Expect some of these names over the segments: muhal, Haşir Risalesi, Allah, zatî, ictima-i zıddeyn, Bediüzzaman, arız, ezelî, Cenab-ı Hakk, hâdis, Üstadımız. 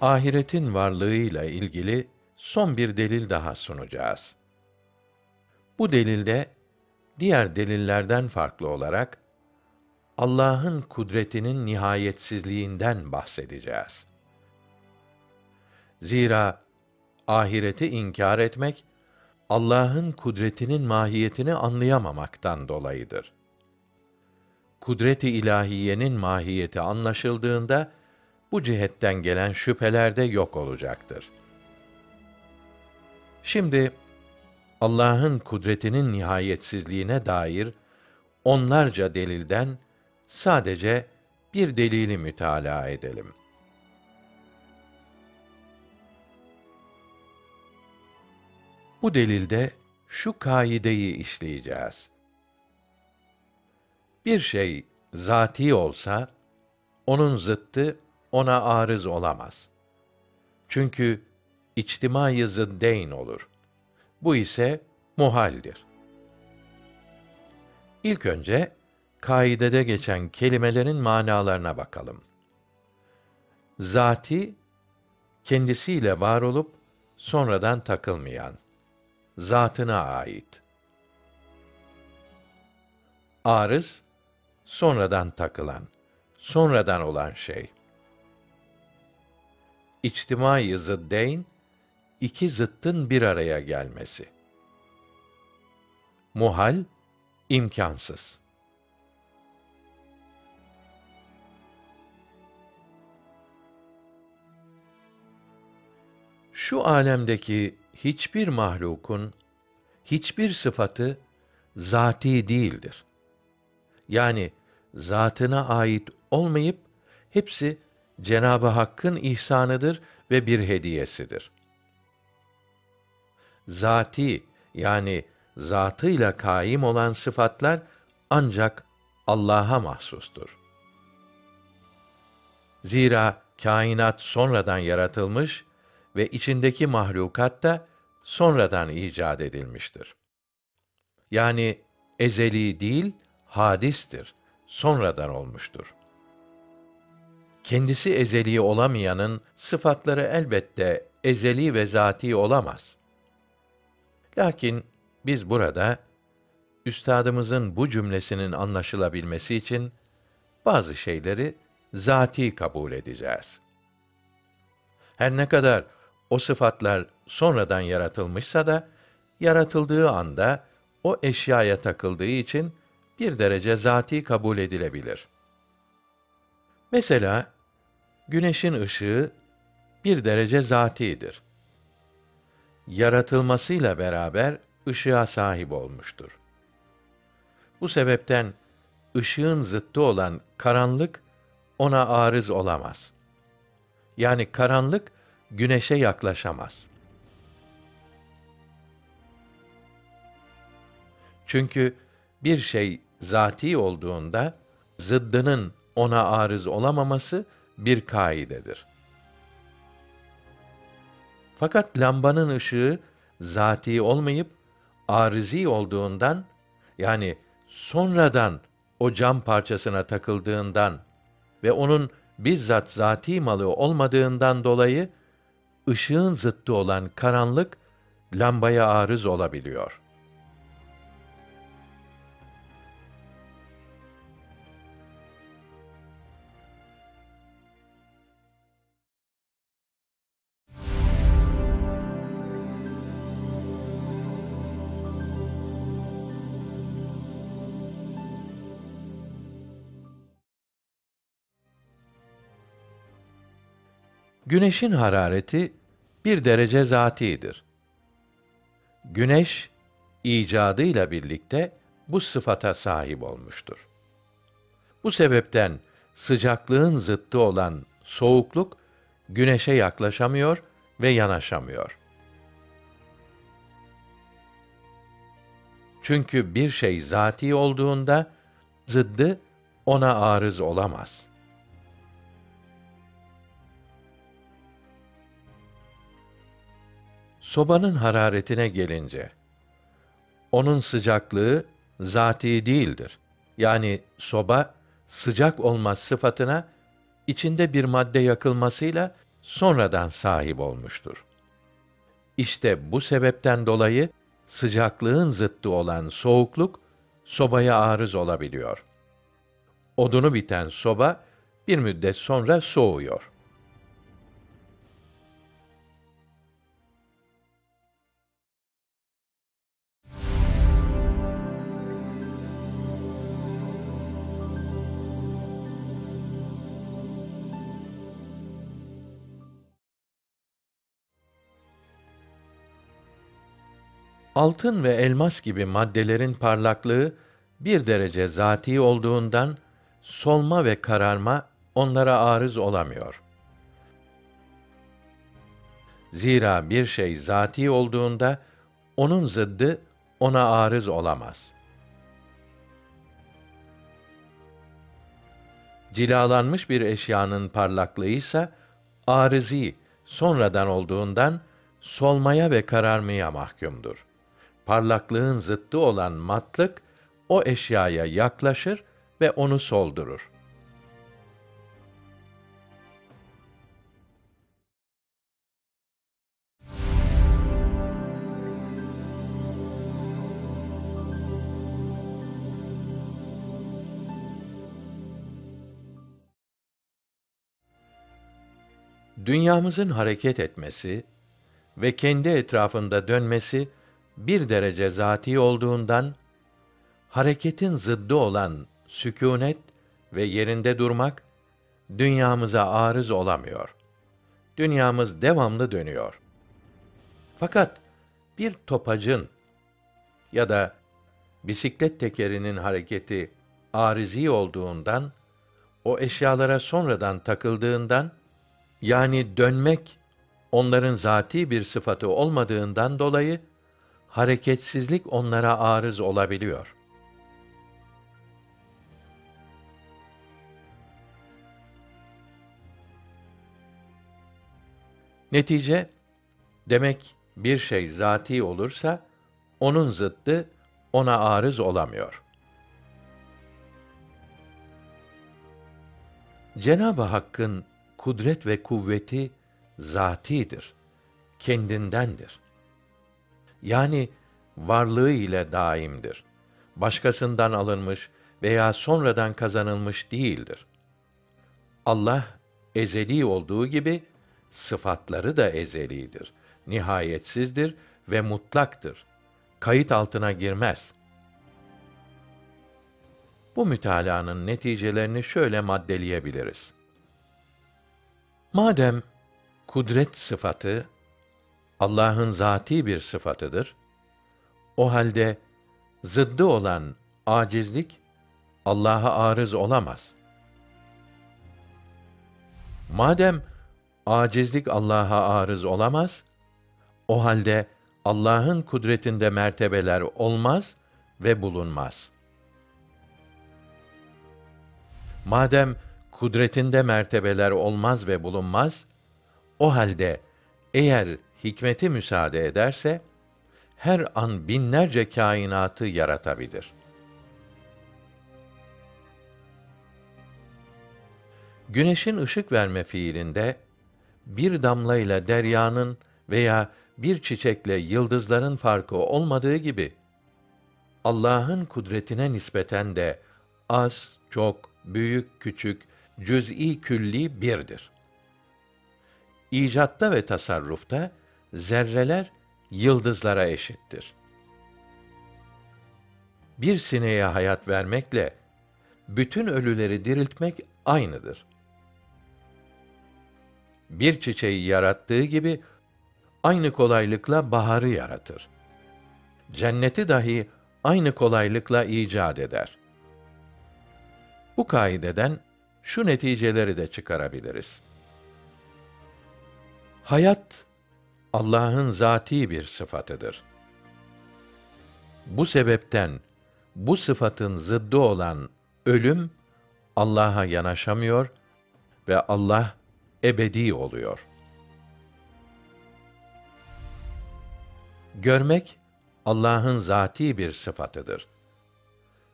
ahiretin varlığıyla ilgili son bir delil daha sunacağız. Bu delilde, diğer delillerden farklı olarak, Allah'ın kudretinin nihayetsizliğinden bahsedeceğiz. Zira ahireti inkar etmek, Allah'ın kudretinin mahiyetini anlayamamaktan dolayıdır. Kudret-i ilahiyenin mahiyeti anlaşıldığında, bu cihetten gelen şüpheler de yok olacaktır. Şimdi, Allah'ın kudretinin nihayetsizliğine dair, onlarca delilden, sadece bir delili mütalaa edelim. Bu delilde, şu kaideyi işleyeceğiz. Bir şey zatî olsa, onun zıttı, ona arız olamaz. Çünkü içtimai zıddeyn olur. Bu ise muhaldir. İlk önce kaidede geçen kelimelerin manalarına bakalım. Zati, kendisiyle var olup sonradan takılmayan, zatına ait. Arız, sonradan takılan, sonradan olan şey. İçtimai zıddeyn, iki zıttın bir araya gelmesi. Muhal, imkansız. Şu âlemdeki hiçbir mahlukun, hiçbir sıfatı zatî değildir. Yani, zatına ait olmayıp, hepsi, Cenab-ı Hakk'ın ihsanıdır ve bir hediyesidir. Zati, yani zatıyla kaim olan sıfatlar ancak Allah'a mahsustur. Zira kainat sonradan yaratılmış ve içindeki mahlukat da sonradan icat edilmiştir. Yani ezeli değil, hadistir, sonradan olmuştur. Kendisi ezeli olamayanın sıfatları elbette ezeli ve zatî olamaz. Lakin biz burada üstadımızın bu cümlesinin anlaşılabilmesi için bazı şeyleri zatî kabul edeceğiz. Her ne kadar o sıfatlar sonradan yaratılmışsa da yaratıldığı anda o eşyaya takıldığı için bir derece zatî kabul edilebilir. Mesela, güneşin ışığı bir derece zatidir. Yaratılmasıyla beraber ışığa sahip olmuştur. Bu sebepten ışığın zıttı olan karanlık ona arız olamaz. Yani karanlık güneşe yaklaşamaz. Çünkü bir şey zatî olduğunda zıddının ona arız olamaması bir kaidedir. Fakat lambanın ışığı zatî olmayıp arızî olduğundan, yani sonradan o cam parçasına takıldığından ve onun bizzat zatî malı olmadığından dolayı ışığın zıttı olan karanlık lambaya arız olabiliyor. Güneşin harareti bir derece zatidir. Güneş, icadıyla birlikte bu sıfata sahip olmuştur. Bu sebepten sıcaklığın zıttı olan soğukluk, güneşe yaklaşamıyor ve yanaşamıyor. Çünkü bir şey zatî olduğunda, zıddı ona arız olamaz. Sobanın hararetine gelince, onun sıcaklığı zatî değildir. Yani soba, sıcak olmaz sıfatına, içinde bir madde yakılmasıyla sonradan sahip olmuştur. İşte bu sebepten dolayı sıcaklığın zıttı olan soğukluk sobaya arız olabiliyor. Odunu biten soba bir müddet sonra soğuyor. Altın ve elmas gibi maddelerin parlaklığı bir derece zatî olduğundan solma ve kararma onlara arız olamıyor. Zira bir şey zatî olduğunda onun zıddı ona arız olamaz. Cilalanmış bir eşyanın parlaklığı ise arızî, sonradan olduğundan solmaya ve kararmaya mahkumdur. Parlaklığın zıttı olan matlık, o eşyaya yaklaşır ve onu soldurur. Dünyamızın hareket etmesi ve kendi etrafında dönmesi, bir derece zatî olduğundan, hareketin zıddı olan sükûnet ve yerinde durmak, dünyamıza arız olamıyor. Dünyamız devamlı dönüyor. Fakat bir topacın ya da bisiklet tekerinin hareketi arızî olduğundan, o eşyalara sonradan takıldığından, yani dönmek, onların zatî bir sıfatı olmadığından dolayı, hareketsizlik onlara arız olabiliyor. Netice, demek bir şey zatî olursa, onun zıttı ona arız olamıyor. Cenab-ı Hakk'ın kudret ve kuvveti zatîdir, kendindendir. Yani varlığı ile daimdir. Başkasından alınmış veya sonradan kazanılmış değildir. Allah ezeli olduğu gibi sıfatları da ezelidir. Nihayetsizdir ve mutlaktır. Kayıt altına girmez. Bu mütalaanın neticelerini şöyle maddeleyebiliriz. Madem kudret sıfatı Allah'ın zatî bir sıfatıdır, o halde zıddı olan acizlik Allah'a arız olamaz. Madem acizlik Allah'a arız olamaz, o halde Allah'ın kudretinde mertebeler olmaz ve bulunmaz. Madem kudretinde mertebeler olmaz ve bulunmaz, o halde eğer hikmeti müsaade ederse, her an binlerce kainatı yaratabilir. Güneşin ışık verme fiilinde, bir damlayla deryanın veya bir çiçekle yıldızların farkı olmadığı gibi, Allah'ın kudretine nispeten de az, çok, büyük, küçük, cüz'i külli birdir. İcatta ve tasarrufta, zerreler yıldızlara eşittir. Bir sineğe hayat vermekle bütün ölüleri diriltmek aynıdır. Bir çiçeği yarattığı gibi aynı kolaylıkla baharı yaratır. Cenneti dahi aynı kolaylıkla icat eder. Bu kaideden şu neticeleri de çıkarabiliriz. Hayat Allah'ın zatî bir sıfatıdır. Bu sebepten bu sıfatın zıddı olan ölüm Allah'a yanaşamıyor ve Allah ebedi oluyor. Görmek Allah'ın zatî bir sıfatıdır.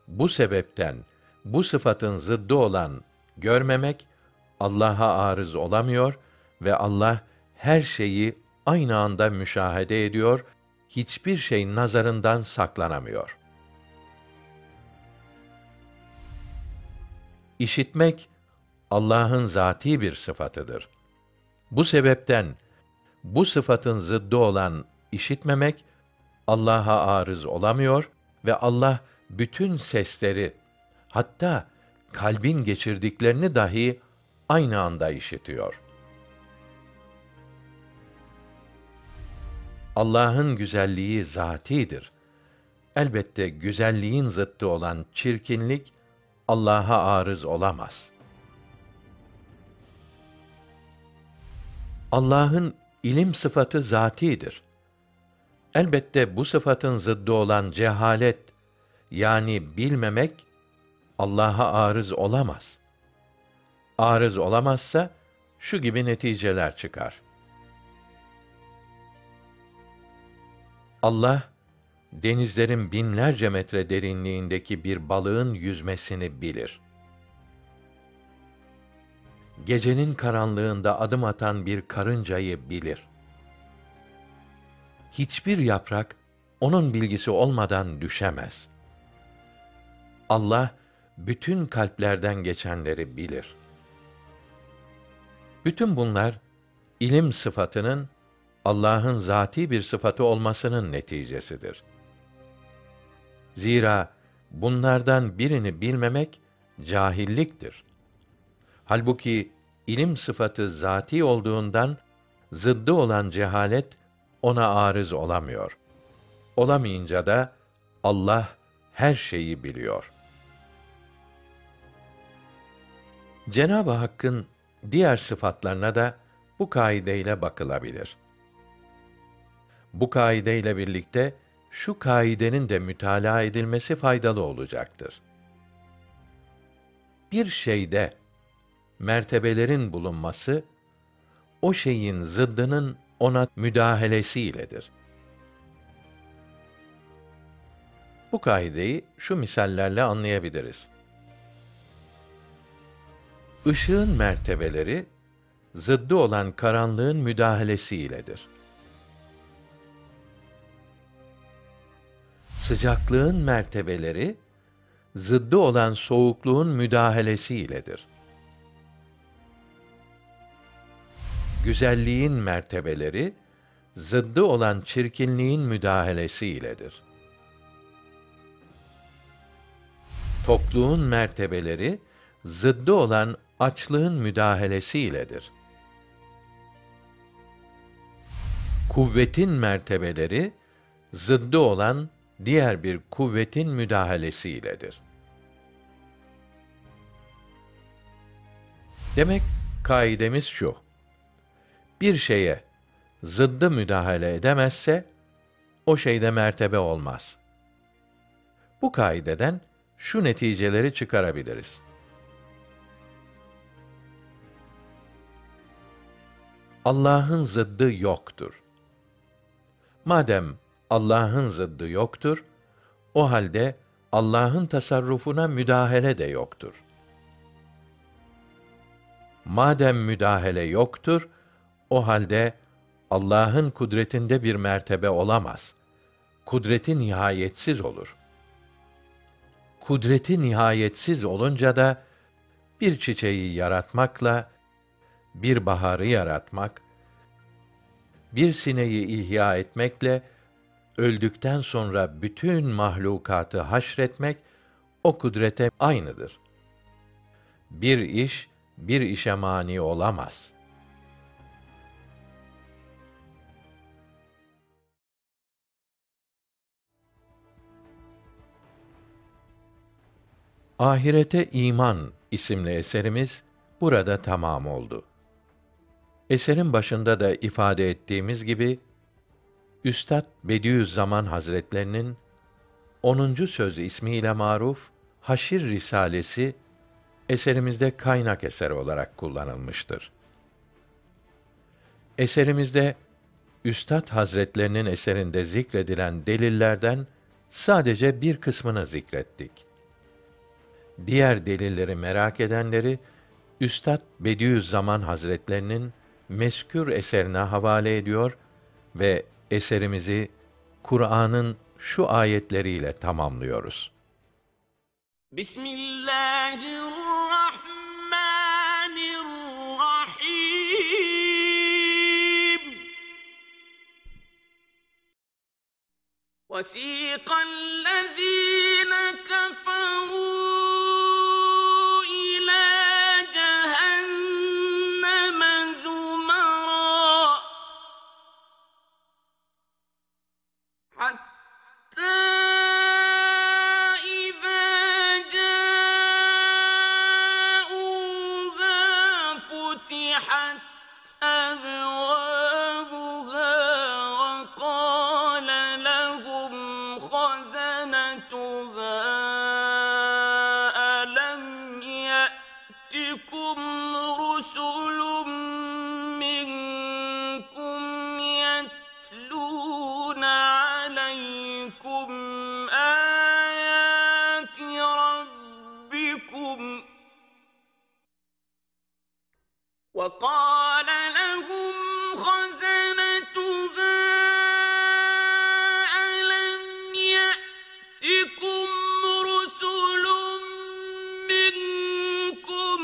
Bu sebepten bu sıfatın zıddı olan görmemek Allah'a arız olamıyor Ve Allah her şeyi aynı anda müşahede ediyor, hiçbir şey nazarından saklanamıyor. İşitmek, Allah'ın zatî bir sıfatıdır. Bu sebepten, bu sıfatın zıddı olan işitmemek, Allah'a arız olamıyor ve Allah bütün sesleri, hatta kalbin geçirdiklerini dahi aynı anda işitiyor. Allah'ın güzelliği zatidir. Elbette güzelliğin zıttı olan çirkinlik, Allah'a arız olamaz. Allah'ın ilim sıfatı zatidir. Elbette bu sıfatın zıddı olan cehalet, yani bilmemek, Allah'a arız olamaz. Arız olamazsa, şu gibi neticeler çıkar. Allah, denizlerin binlerce metre derinliğindeki bir balığın yüzmesini bilir. Gecenin karanlığında adım atan bir karıncayı bilir. Hiçbir yaprak, onun bilgisi olmadan düşemez. Allah, bütün kalplerden geçenleri bilir. Bütün bunlar, ilim sıfatının, Allah'ın zatî bir sıfatı olmasının neticesidir. Zira bunlardan birini bilmemek cahilliktir. Halbuki ilim sıfatı zatî olduğundan zıddı olan cehalet ona arız olamıyor. Olamayınca da Allah her şeyi biliyor. Cenab-ı Hakk'ın diğer sıfatlarına da bu kaideyle bakılabilir. Bu kaideyle birlikte şu kaidenin de mütalaa edilmesi faydalı olacaktır. Bir şeyde mertebelerin bulunması, o şeyin zıddının ona müdahalesi iledir. Bu kaideyi şu misallerle anlayabiliriz. Işığın mertebeleri, zıddı olan karanlığın müdahalesi iledir. Sıcaklığın mertebeleri, zıddı olan soğukluğun müdahalesi iledir. Güzelliğin mertebeleri, zıddı olan çirkinliğin müdahalesi iledir. Tokluğun mertebeleri, zıddı olan açlığın müdahalesi iledir. Kuvvetin mertebeleri, zıddı olan diğer bir kuvvetin müdahalesi iledir. Demek kaidemiz şu: bir şeye zıddı müdahale edemezse, o şeyde mertebe olmaz. Bu kaideden şu neticeleri çıkarabiliriz. Allah'ın zıddı yoktur. Madem Allah'ın zıddı yoktur, o halde Allah'ın tasarrufuna müdahale de yoktur. Madem müdahale yoktur, o halde Allah'ın kudretinde bir mertebe olamaz. Kudreti nihayetsiz olur. Kudreti nihayetsiz olunca da, bir çiçeği yaratmakla, bir baharı yaratmak, bir sineği ihya etmekle, öldükten sonra bütün mahlukatı haşretmek, o kudrete aynıdır. Bir iş, bir işe mani olamaz. Ahirete İman isimli eserimiz burada tamam oldu. Eserin başında da ifade ettiğimiz gibi, Üstad Bediüzzaman Hazretlerinin 10. Söz ismiyle maruf Haşir Risalesi eserimizde kaynak eseri olarak kullanılmıştır. Eserimizde Üstad Hazretlerinin eserinde zikredilen delillerden sadece bir kısmını zikrettik. Diğer delilleri merak edenleri Üstad Bediüzzaman Hazretlerinin mezkür eserine havale ediyor ve eserimizi Kur'an'ın şu ayetleriyle tamamlıyoruz. Bismillahirrahmanirrahim. Vasikallezîne keferû ilâ cehenneme zümerâ hattâ وَقَالَ لَهُمْ خَزَنَتُهَا أَلَمْ يَأْتِكُمْ رُسُلٌ مِّنْكُمْ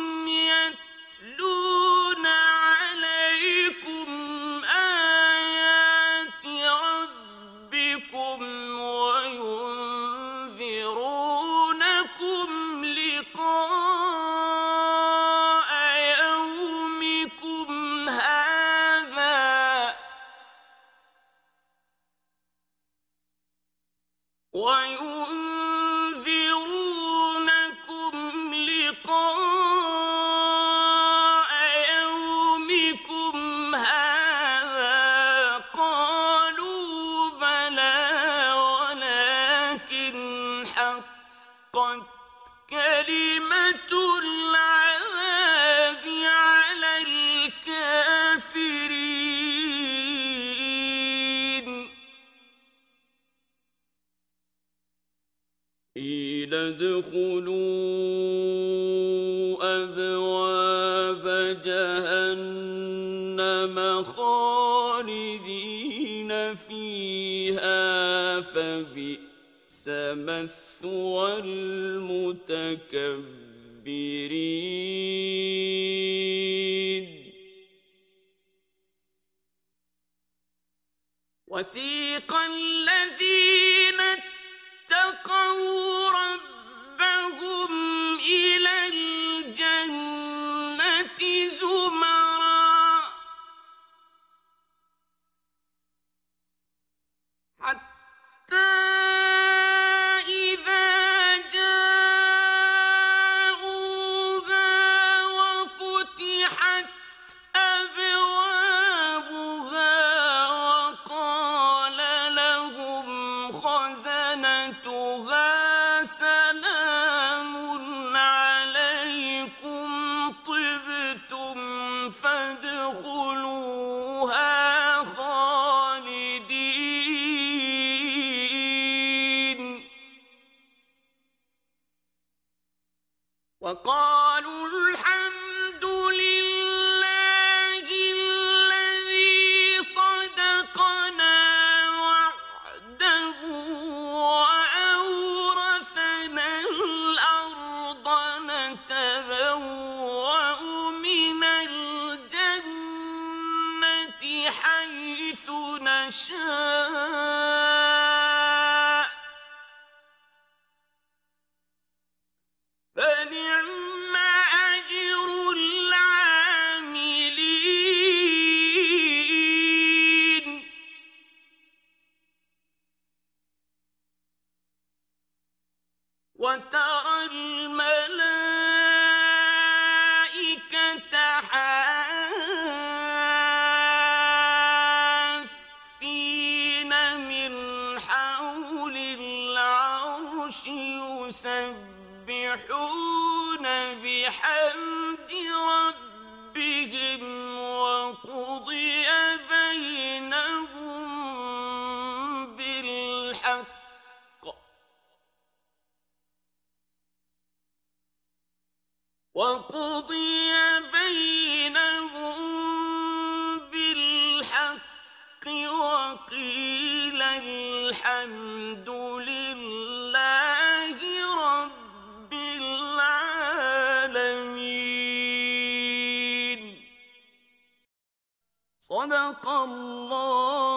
يَتْلُونَ عَلَيْكُمْ آيَاتِ رَبِّكُمْ وَيُنْذِرُونَكُمْ لِقَاءَ ادخلوا أبواب جهنم خالدين فيها فبئس مثوى المتكبرين وسيق الذين اتقوا ربهم إلى الجنة زمرا حتى وقالوا الحمد لله الذي صدقنا وعده وأورثنا الأرض نتبوأ من الجنة حيث نشاء وترى الملائكة حافين من حول العرش يسبحون بحمد ربهم وقضي بينهم بالحق وَقُضِيَ بَيْنَهُمْ Elhamdülillahi Rabbil alemin. Sadakallah.